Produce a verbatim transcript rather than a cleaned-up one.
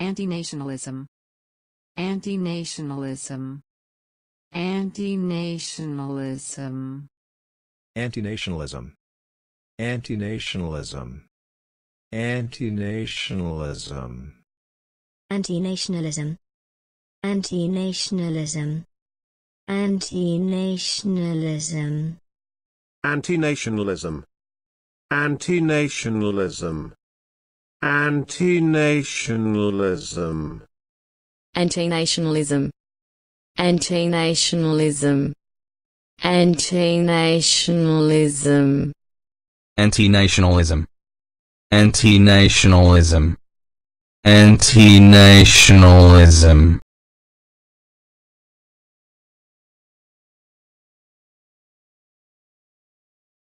Antinationalism. Antinationalism. Antinationalism. Antinationalism. Antinationalism. Antinationalism. Antinationalism. Antinationalism. Antinationalism. Antinationalism. Antinationalism. Antinationalism. Antinationalism. Antinationalism. Antinationalism. Antinationalism. Antinationalism. Antinationalism.